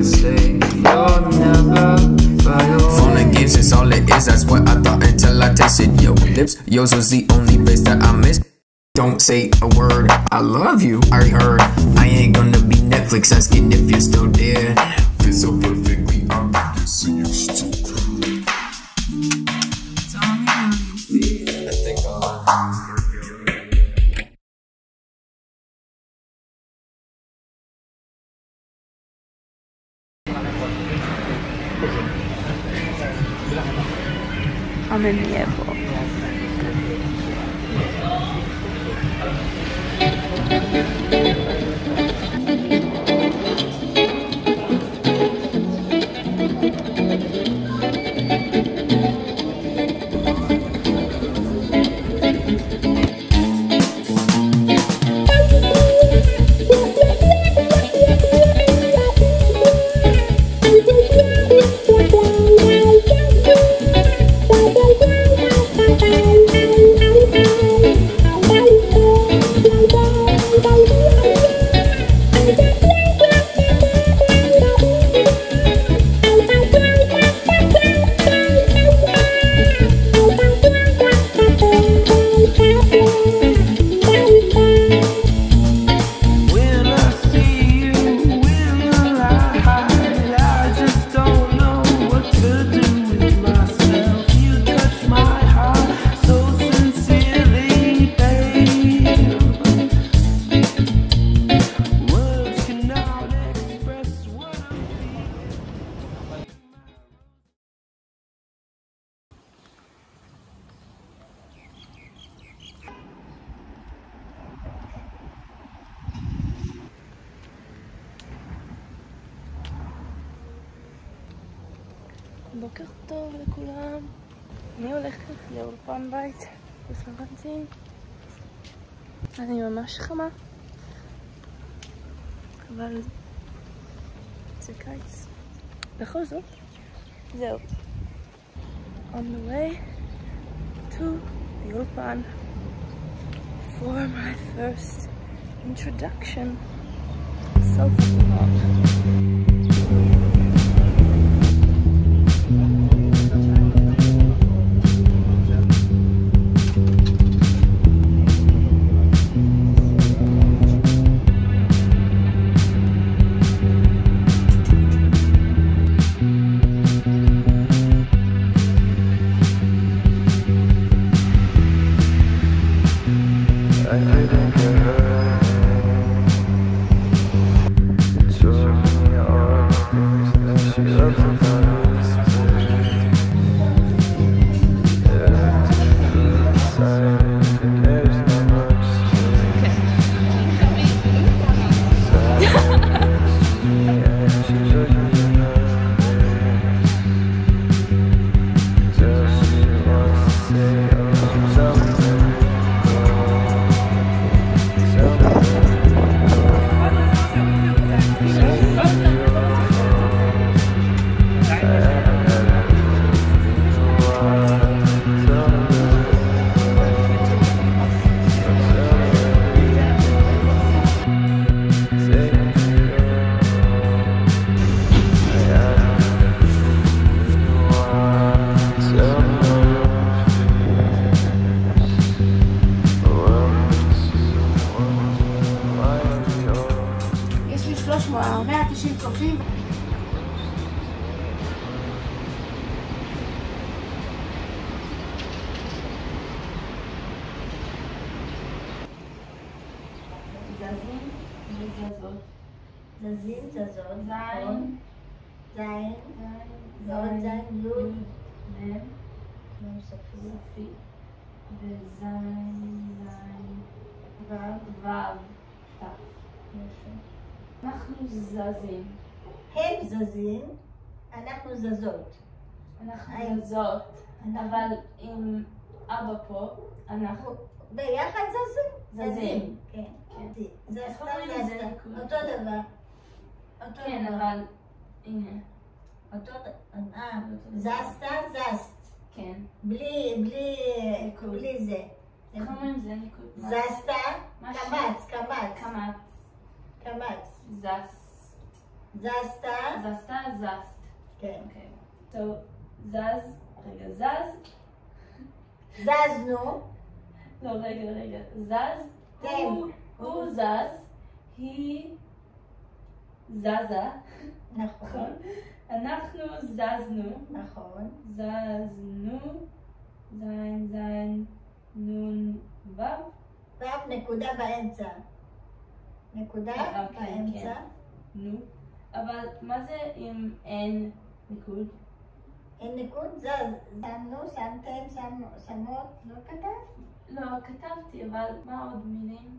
and say you'll never fly away. Phone and games is all it is, that's what I thought until I tasted your lips. Yours was the only place that I missed. Don't say a word, I love you, I heard. I ain't gonna be Netflix asking if you're still there. Fit so perfectly, I'm not gonna see you still. I'm in the airport. בוקר טוב לכולם. אני הולכת לאולפן בית בפלורנטין. אני ממש חמה, אבל זה קיץ בכל זאת. זהו, on the way to the Ulpan for my first introduction self-vlog. Zazin, Zazon, Zain, Zain, Zain, Zain, Lud, Mem, Mem Safi, Zain, Zain, Vav, Vav, Taf. אנחנו זזים. הם זזים, אנחנו זזות. אנחנו זזות, אבל עם אבא פה, אנחנו... ביחד זזים? זזים, כן. זה סתם זזת, אותו דבר. כן, אבל... הנה. אותו... זזת, זזת. כן. בלי זה. איך אומרים זה? זזת, קמץ, קמץ. קמץ. קמץ. זז. זזת. זזת, זזת. כן. טוב, זז, רגע, זז. זזנו. לא, רגע, רגע. זז. הוא זז. היא זזה. נכון. אנחנו זזנו. נכון. זזנו. זין, זין, נון, וו. וו, נקודה באמצע. נקודה באמצע. נו. אבל מה זה אם אין ניקוד? אין ניקוד? זז. שמנו, שמתם, שמות, לא כתבת? לא, כתבתי, אבל מה עוד מילים?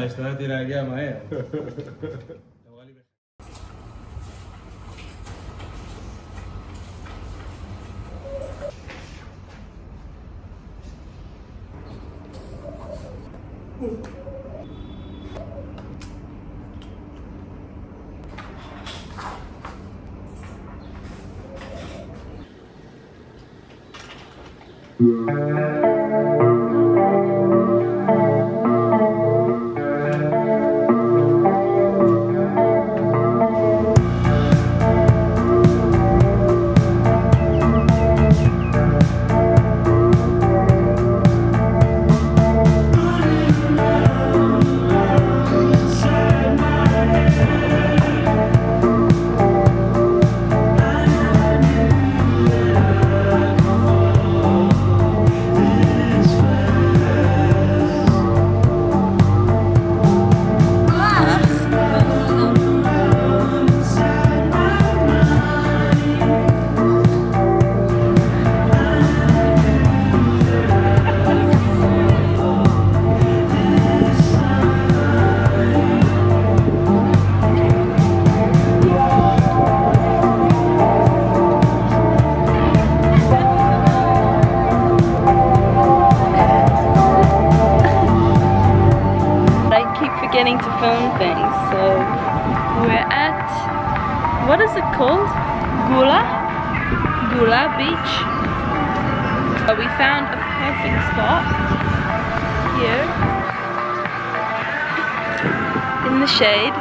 השתדלתי להגיע מהר. Shade.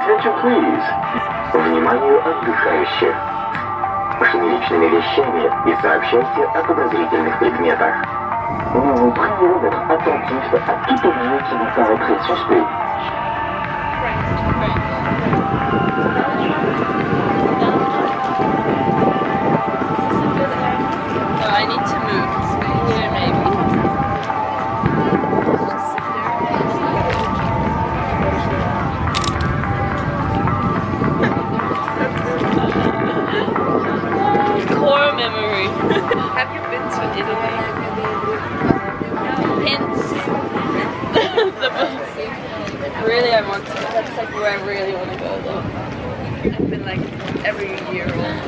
Attention, please. Вниманию отдыхающих. Машины личными вещами и сообщайте о подозрительных предметах. Nous vous prions d'être attentifs à tout objet qui vous paraîtrait suspect. I need to move here, maybe. Core memory. Have you been to Italy? Hints. Really, I want to. That's like where I really want to go, though. I've been like every year almost.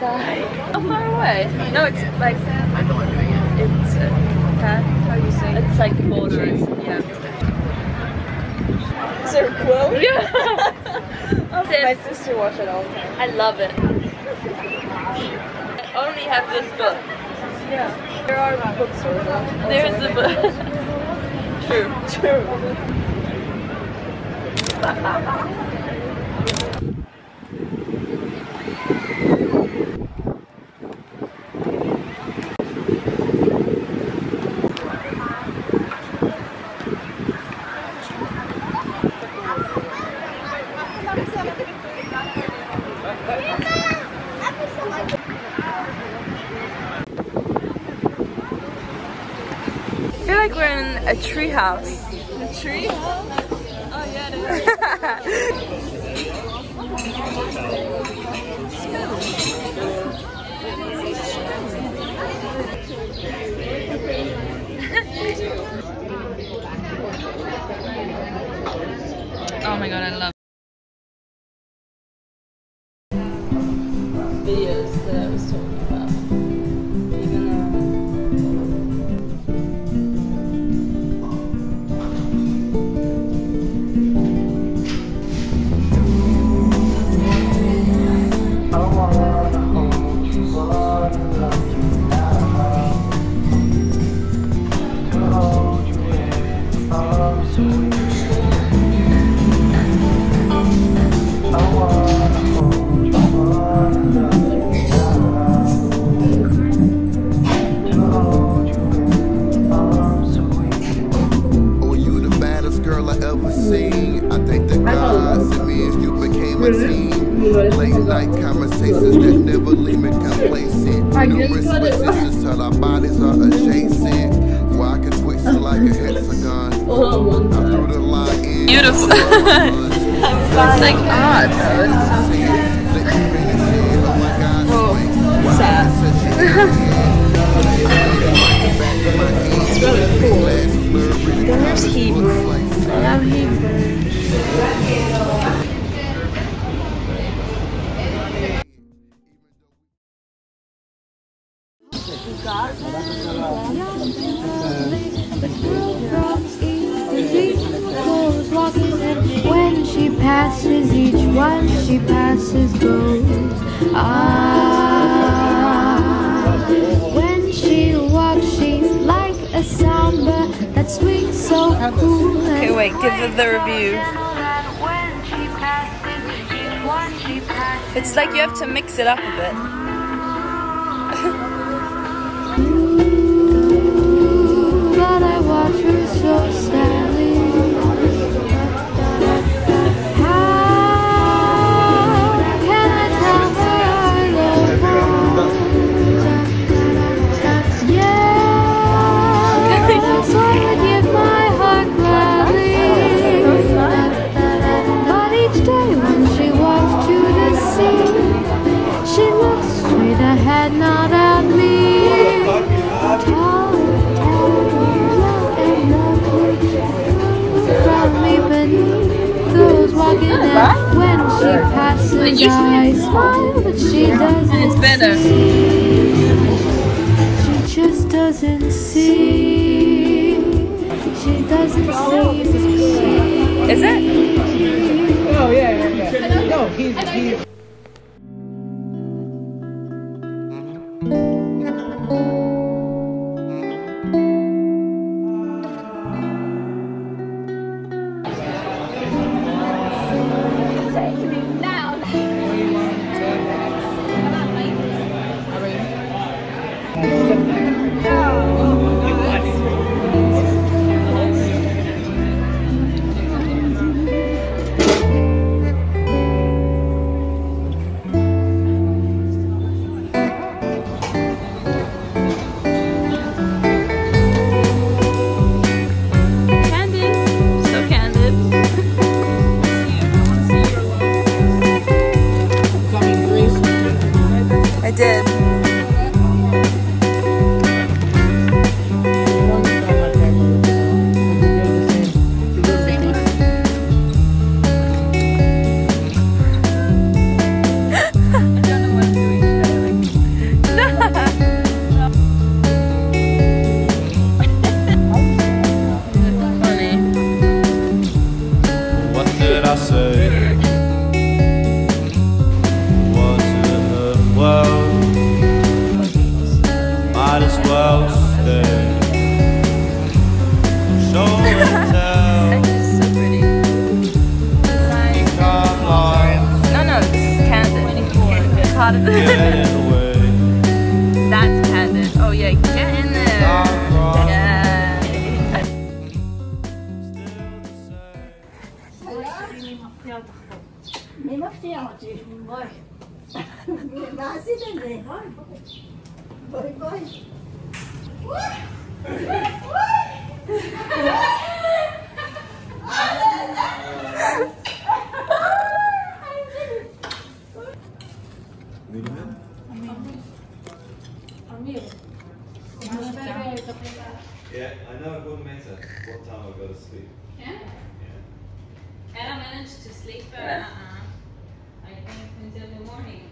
How far away? No, it's like I know I'm doing it. It's how do you say? It's like boulders. Yeah. Is there a quote? Yeah. Oh, my sister watches it all the time. I love it. I only have this book. Yeah. There are bookstores. There's the book. True. True. A tree house. A tree house? Oh yeah, oh my god, I love videos that I was talking about. Beautiful. It's like odd, though. It's so cute. Oh, sad. It's really cool. There's Hebrew. I love Hebrew. When she passes each one, she passes goes. Ah, when she walks, she's like a samba that's sweet, so cool. Okay, wait, give it the review. It's like you have to mix it up a bit. Ooh, but I watch her so sad. Yeah, I know it wouldn't matter what time I go to sleep. Yeah? Yeah. And I managed to sleep, I think, until the morning.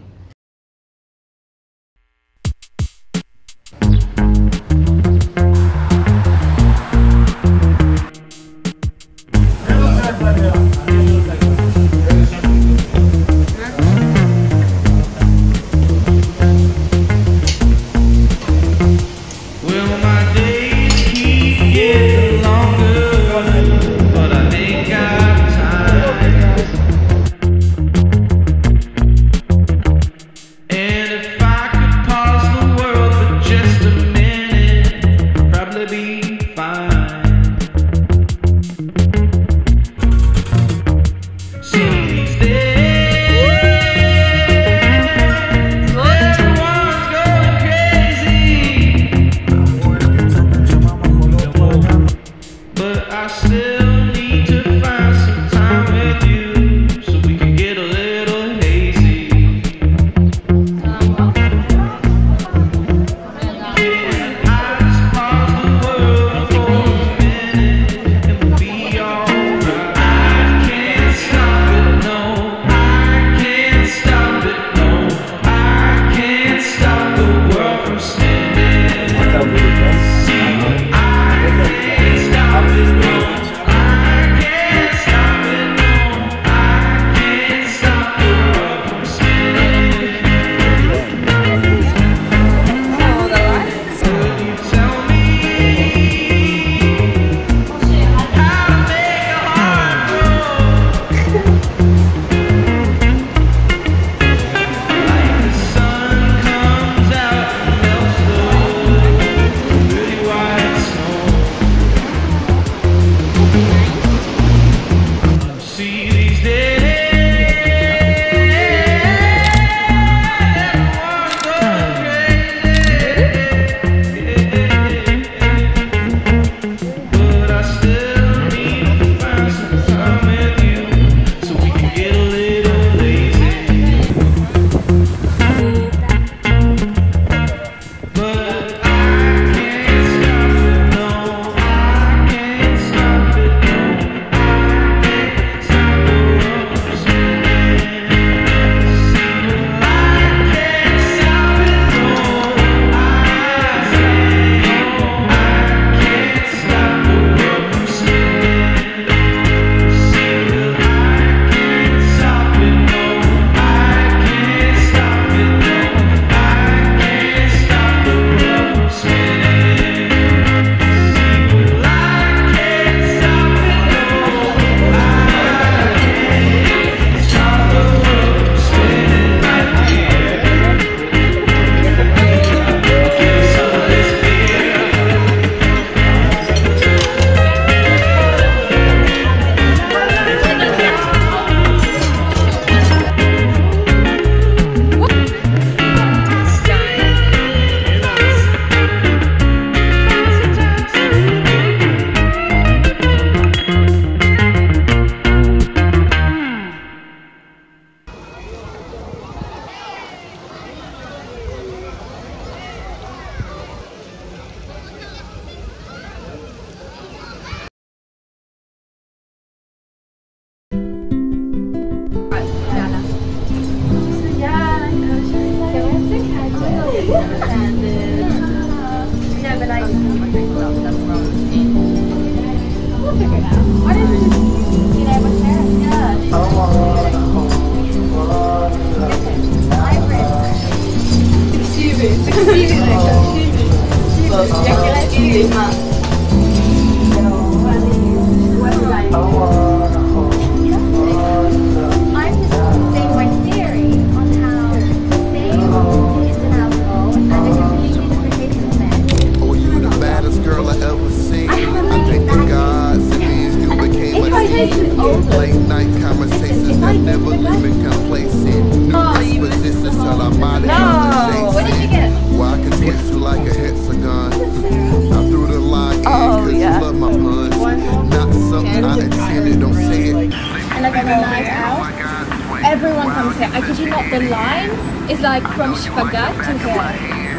Everyone comes here. I kid you not, the line is like from Shpagat to here.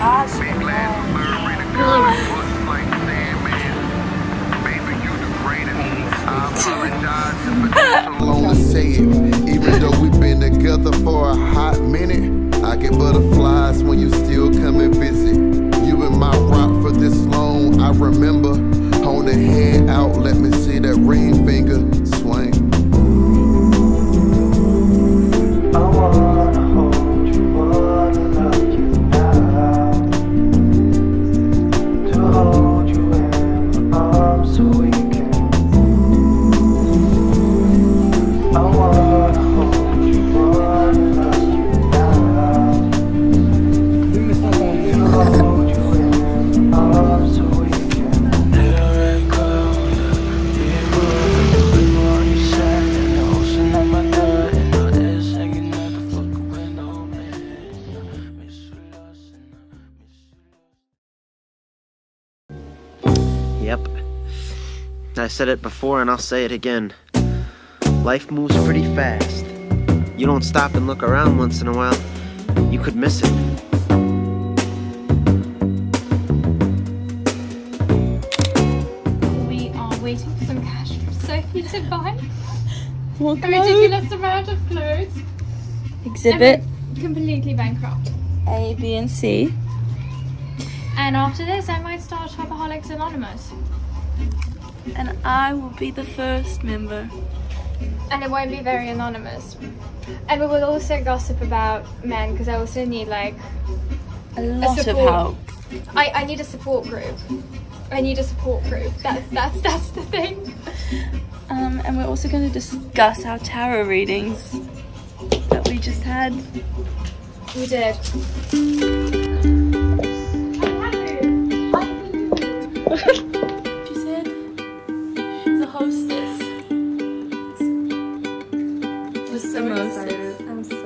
Ah, Shpagat. Lonely say it, even though we've been together for a hot minute. I get butterflies when you still come and visit. You in my rock for this long, I remember. Hold a hand out, let me see that ring finger swing. Yep. I said it before and I'll say it again. Life moves pretty fast. You don't stop and look around once in a while, you could miss it. We are waiting for some cash from Sophie to buy what a ridiculous amount of clothes. Exhibit. Completely bankrupt. A, B, and C. And after this, I might start Shopaholics Anonymous. And I will be the first member. And it won't be very anonymous. And we will also gossip about men, because I also need like a lot of help. I need a support group. I need a support group. That's the thing. And we're also going to discuss our tarot readings that we just had. We did. She said she's a hostess. With the mostest. I'm so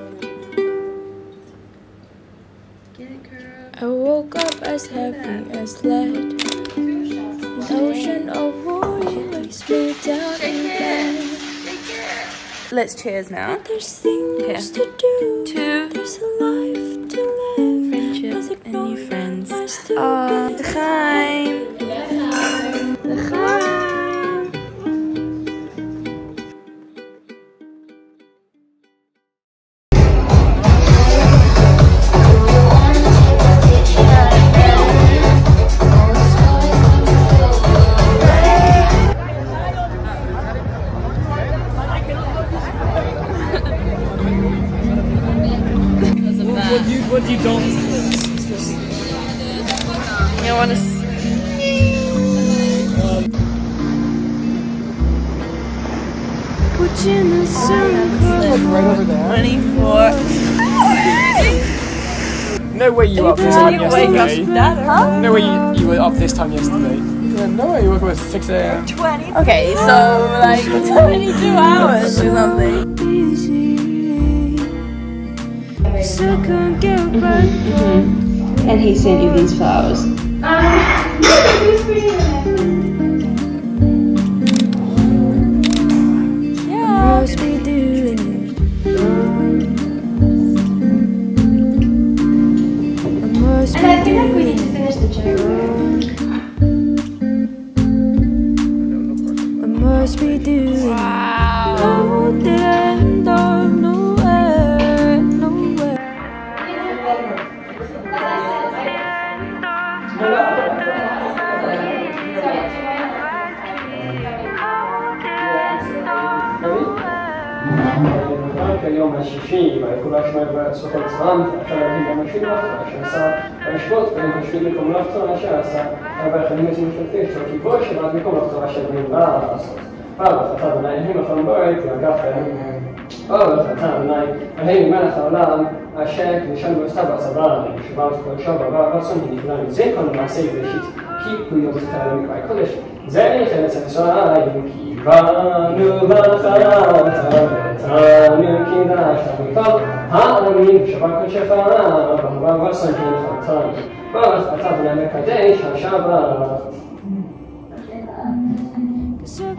get it, girl. I woke up as heavy as lead. An ocean of worry weighs me down in bed. Let's cheers now. There's things to do. There's a life to live. Friendship and new friends. No way you were up this time yesterday. Yeah, no way you woke up at 6 AM. 20. Okay, so like 22 hours or something. And he sent you these flowers. להשוות בין חישוב מקום להחצונה שעשה והחדים של מפלטי של כיבוש שרק מקום להחצונה שבנברה לעשות. פעם החלטה בניים החם בועט ואגף הימים הם. פעם החלטה בניים הימים מלך העולם אשר נשאל ועושה בעצבה עליהם שבאו תקודשו בעבר ועצון ונגלה מזה כל מעשה יבשית כי פוי יום זכה על המקרה הקודש. זה איך ארץ המשריים כי באנו בחרת ותנו כדשת המקור העלמים שבא קודשך ובא וסנגים חרצן ברך עצב נעמק עדי שעשבה So,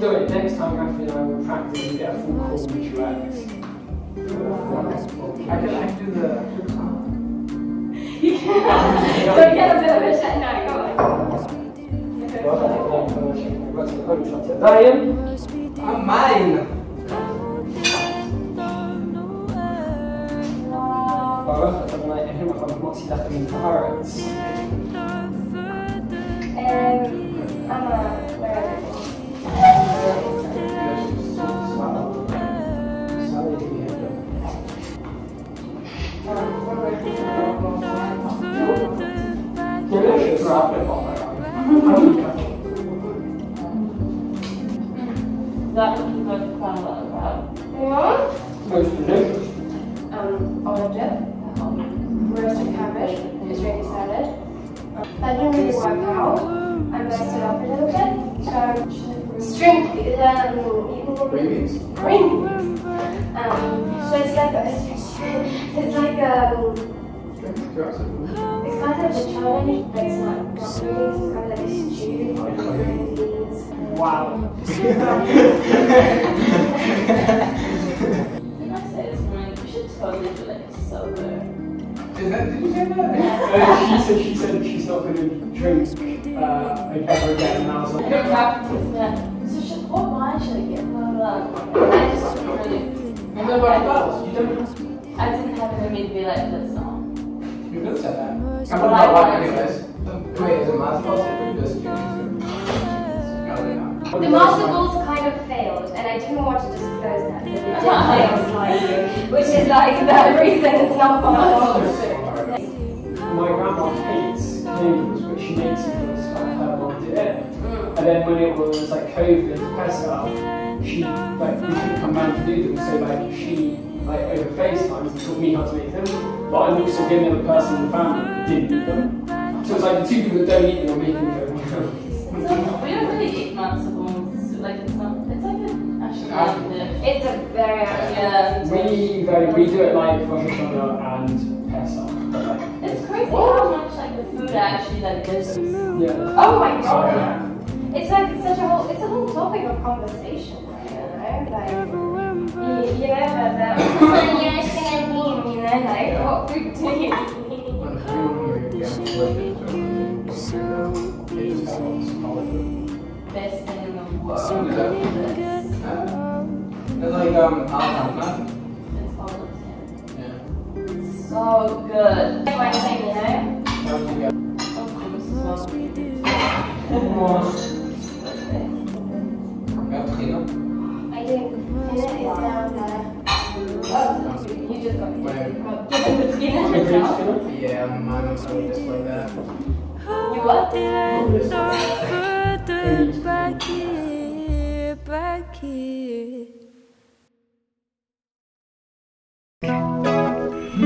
do it next time after I will practice and get a full call which you add. I can do the... You can! So you get a bit of a shot now, go on. Ryan! I'm mine! That would be good plan about what? Olive dip, roasted cabbage, Israeli salad. That didn't really work out. I messed it up a little bit. String beans. So it's kind of a challenge, but it's not beans, it's kind of like a stew. Wow. Did I say this morning? You should totally do like sober. Did you say that? Yeah. she said she's not going to drink ever again, and I was like, yeah. So what wine should I get? I just really. And then what about you? Don't. I didn't have it in me to be like this song. You could have said that. I'm not like anyways. Wait, is it my fault? The master balls kind of failed, and I didn't want to disclose that. Which is like the reason it's not possible. My grandma hates noodles, but she makes noodles like her mom did it. And then when it was like COVID, Pesach, we couldn't come round to do them, so like she over FaceTime taught me how to make them. But I'm also the other person in the family that didn't eat them. So it's like the two people that don't eat them are making them. We don't really eat nuts. It's a very accurate. We do it like Rosh Hashanah and Pesach. It's crazy how much like the food actually like goes. Yeah. Oh my god. Yeah. It's like it's a whole topic of conversation, you know? Like you know about you know, like what food do you eat? Best thing in the world. It's like almonds. It's almonds, yeah. Yeah. So good. What do you think, you know? Of course, as well. I think dinner is down there. Oh, you just got the dinner. Yeah, mine was just like that. You what? Back here. Yeah.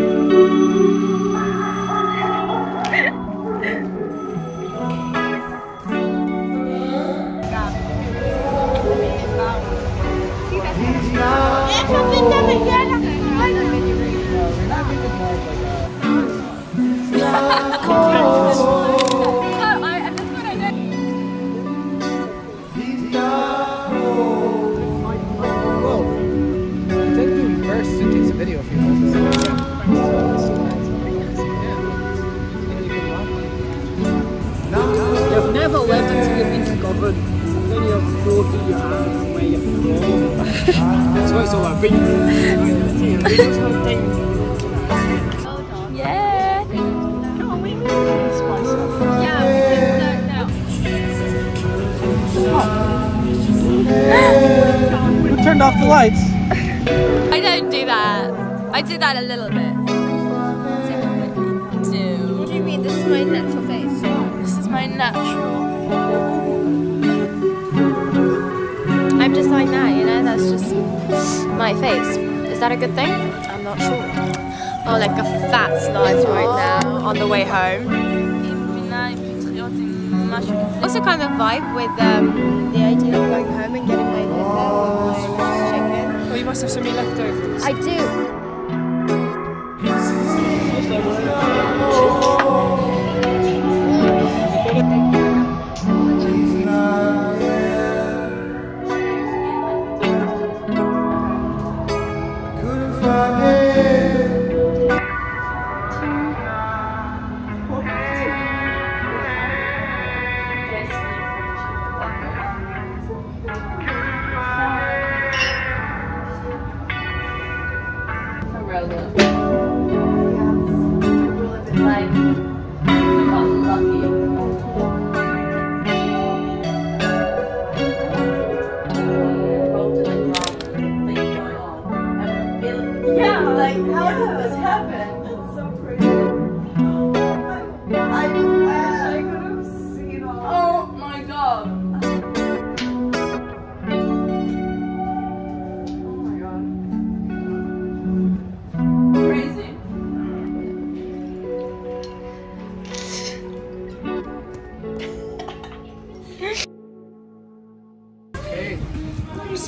Come on, we move. Yeah. Now. turned off the lights. I don't do that. I do that a little bit. What do you mean? This is my natural face. This is my natural. I'm just like that, you know? That's just my face. Is that a good thing? I'm not sure. Oh, like a fat slice right now on the way home. Also kind of vibe with the idea of going home and getting my leftover chicken. Oh, you must have so many leftovers. I do.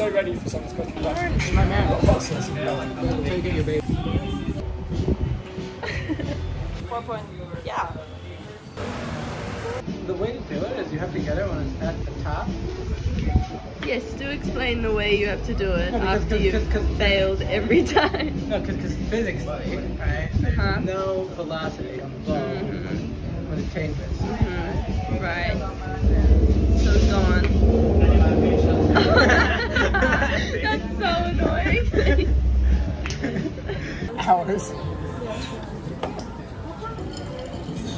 So ready for someone's cooking back. My man got boxes. I'm taking your baby. 4 point. Yeah. The way to do it is you have to get it when it's at the top. Yes, do explain the way you have to do it after you've failed every time. No, because physics, right? There's no velocity on the ball when it changes. Right. Yeah. So it's on. That's so annoying. Hours.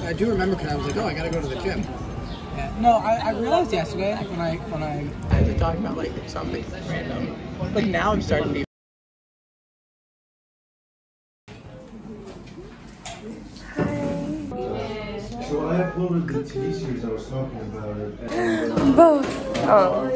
I do remember because I was like, oh, I gotta go to the gym. Yeah. No, I realized yesterday when I was talking about like something random. Like now I'm starting to be. So I uploaded the t-shirts I was talking about. Both. Oh.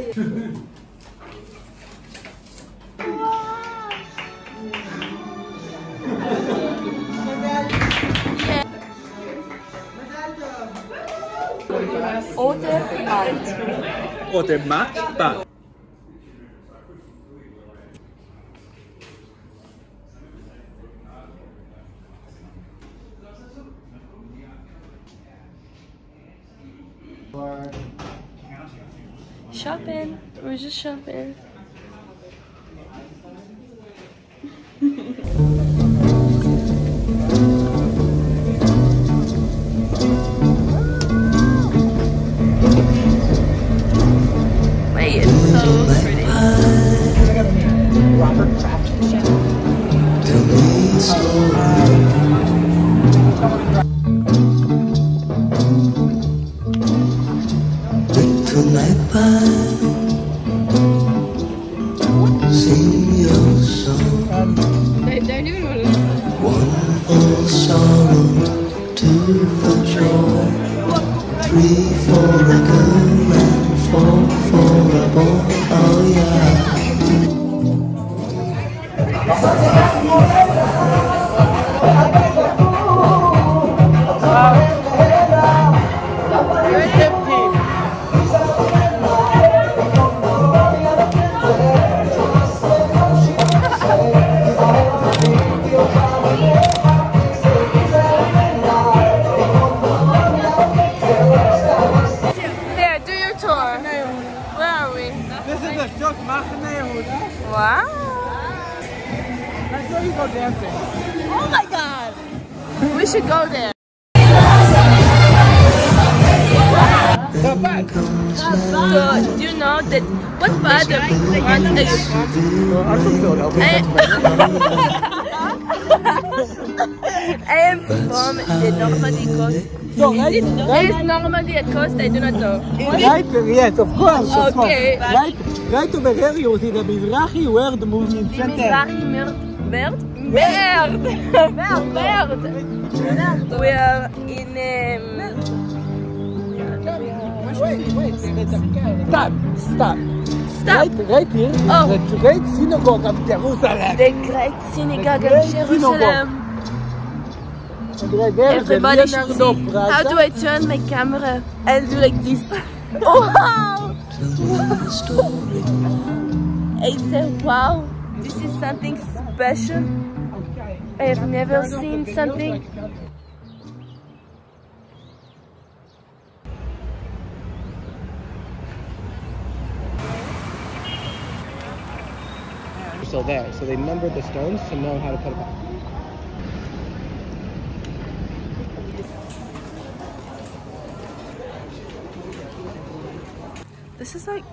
Oder Matt. Oder Matt. Shopping. We're just shopping. So, do you know that what part of France are you from? I'm from Philadelphia. I am from the Normandy coast. So right, is normally a cost? I do not know. Right, yes, of course. Okay. Right over here you see the Mizrahi word movement center. Mizrahi word? Word. We are in... Wait. Stop. Right here is the great synagogue of Jerusalem. The great synagogue of Jerusalem. Everybody should see. How do I turn my camera? I'll do like this. Wow! I said, wow, this is something special. I have never seen something. Still there, so they numbered the stones to know how to put it back. This is like...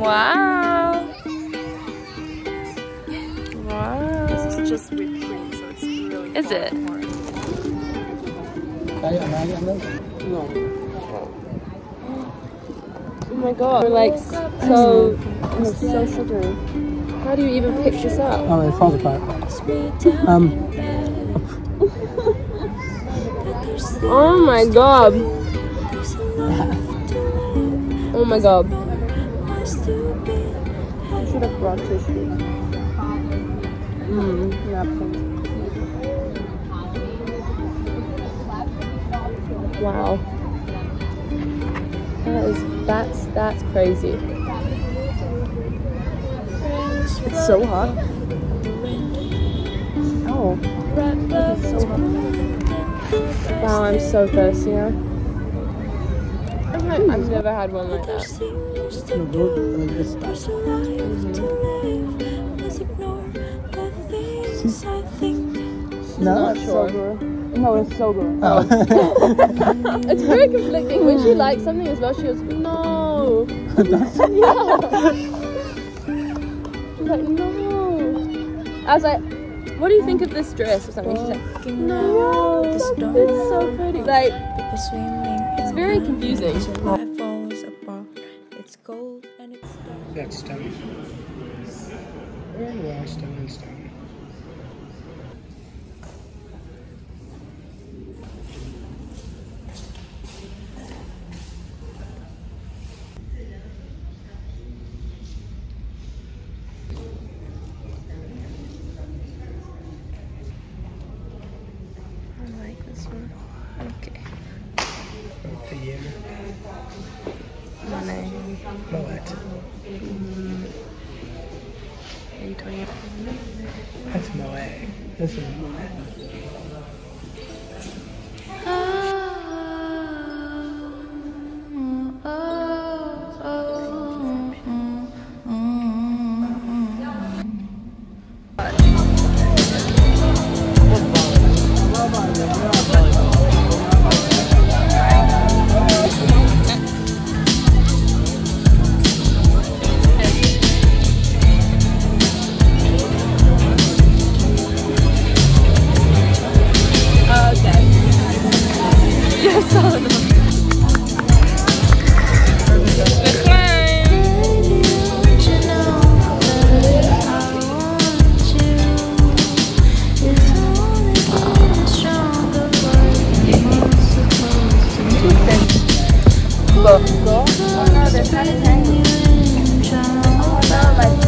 Wow. This is just whipped cream, so it's really good. Is it? No. Oh my god. We're like so, it's so sugary. How do you even pick this up? Oh, it falls apart. Oh my god. Oh my god. I should have brought tissue. Yeah. Wow. That's crazy. It's so hot. Oh, it's so hot. Wow, I'm so thirsty now. I've never had one like that. No, it's so good. No, it's so good. Oh. It's very conflicting. When she likes something as well, she goes, no. She's like, no. I was like, what do you think of this dress or something? She's like, no. It's so pretty. Like, it's very confusing. It's cold and it's dark. That's stone. We're stone and stone. Okay. About the year. Money. Moët. 20. That's Moët. This is Moët.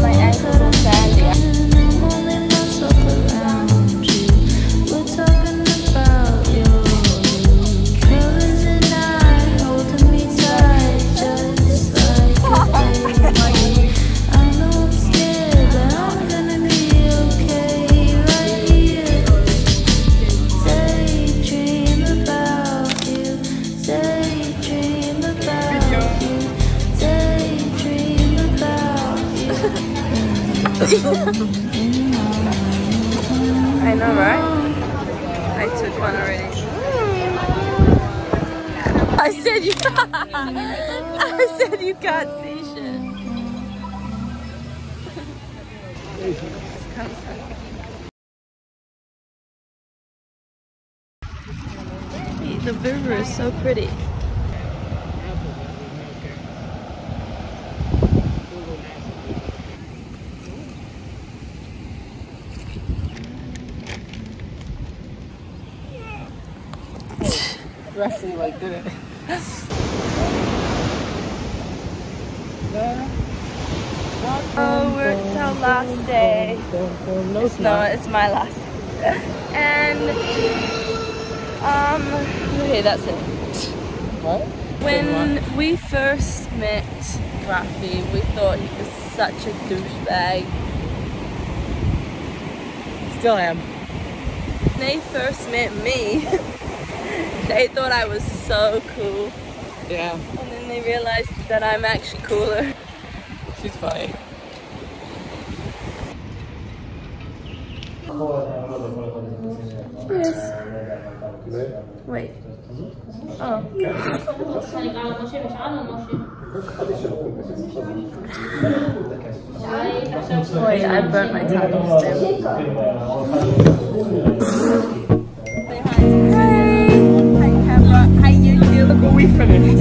My ankles are sandy. eating. I know, right? I took one already. I said you can't. I said you can't see shit. Hey, the river is so pretty. Actually, like, did it? Oh, it's our last day. It's my last day. And okay, that's it. What? When we first met Rafi, we thought he was such a douchebag. Still am. When they first met me, they thought I was so cool. Yeah. And then they realized that I'm actually cooler. She's funny. Yes. Wait. Oh. Wait, I burnt my tongue. We finished.